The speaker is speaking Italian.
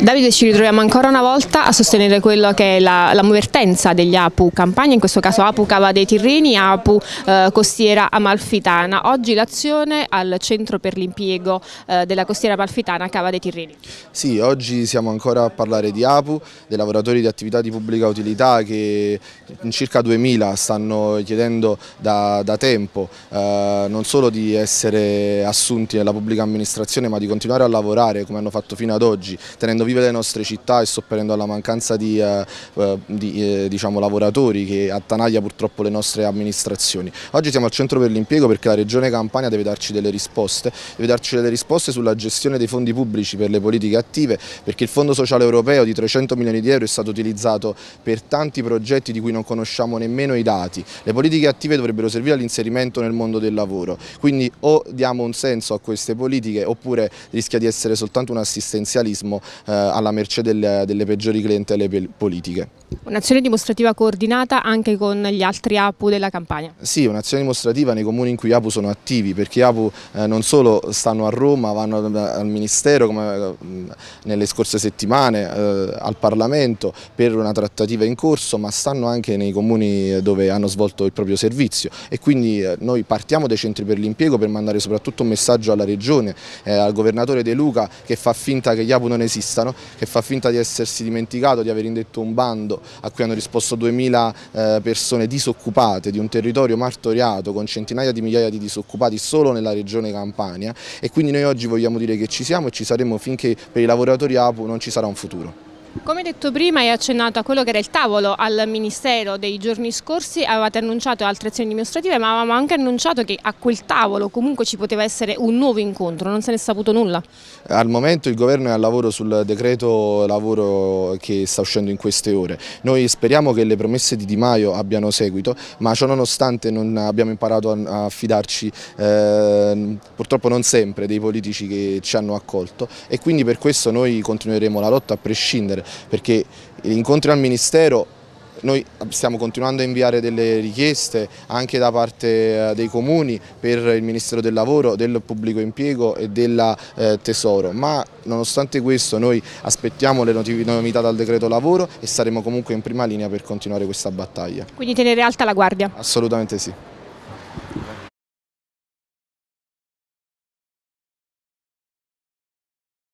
Davide, ci ritroviamo ancora una volta a sostenere quello che è la vertenza degli APU Campania, in questo caso APU Cava dei Tirreni, APU Costiera Amalfitana. Oggi l'azione al Centro per l'Impiego della Costiera Amalfitana Cava dei Tirreni. Sì, oggi siamo ancora a parlare di APU, dei lavoratori di attività di pubblica utilità che circa 2000 stanno chiedendo da tempo non solo di essere assunti nella pubblica amministrazione, ma di continuare a lavorare come hanno fatto fino ad oggi, tenendo vive le nostre città e sopperendo alla mancanza di lavoratori che attanaglia purtroppo le nostre amministrazioni. Oggi siamo al Centro per l'Impiego perché la Regione Campania deve darci delle risposte, sulla gestione dei fondi pubblici per le politiche attive, perché il Fondo Sociale Europeo di 300 milioni di euro è stato utilizzato per tanti progetti di cui non conosciamo nemmeno i dati. Le politiche attive dovrebbero servire all'inserimento nel mondo del lavoro, quindi o diamo un senso a queste politiche oppure rischia di essere soltanto un assistenzialismo alla mercé delle peggiori clientele politiche. Un'azione dimostrativa coordinata anche con gli altri APU della Campania? Sì, un'azione dimostrativa nei comuni in cui APU sono attivi, perché APU non solo stanno a Roma, vanno al Ministero come nelle scorse settimane, al Parlamento per una trattativa in corso, ma stanno anche nei comuni dove hanno svolto il proprio servizio, e quindi noi partiamo dai centri per l'impiego per mandare soprattutto un messaggio alla Regione, al Governatore De Luca, che fa finta che gli APU non esistano, che fa finta di essersi dimenticato di aver indetto un bando a cui hanno risposto 2000 persone disoccupate di un territorio martoriato con centinaia di migliaia di disoccupati solo nella Regione Campania, e quindi noi oggi vogliamo dire che ci siamo e ci saremo finché per i lavoratori APU non ci sarà un futuro. Come detto prima, hai accennato a quello che era il tavolo al Ministero dei giorni scorsi, avevate annunciato altre azioni dimostrative, ma avevamo anche annunciato che a quel tavolo comunque ci poteva essere un nuovo incontro, non se ne è saputo nulla. Al momento il Governo è al lavoro sul decreto lavoro che sta uscendo in queste ore. Noi speriamo che le promesse di Di Maio abbiano seguito, ma ciò nonostante non abbiamo imparato a fidarci, purtroppo non sempre, dei politici che ci hanno accolto, e quindi per questo noi continueremo la lotta a prescindere, perché gli incontri al Ministero, noi stiamo continuando a inviare delle richieste anche da parte dei comuni per il Ministero del Lavoro, del Pubblico Impiego e del Tesoro, ma nonostante questo noi aspettiamo le novità dal decreto lavoro e saremo comunque in prima linea per continuare questa battaglia. Quindi tenere alta la guardia? Assolutamente sì.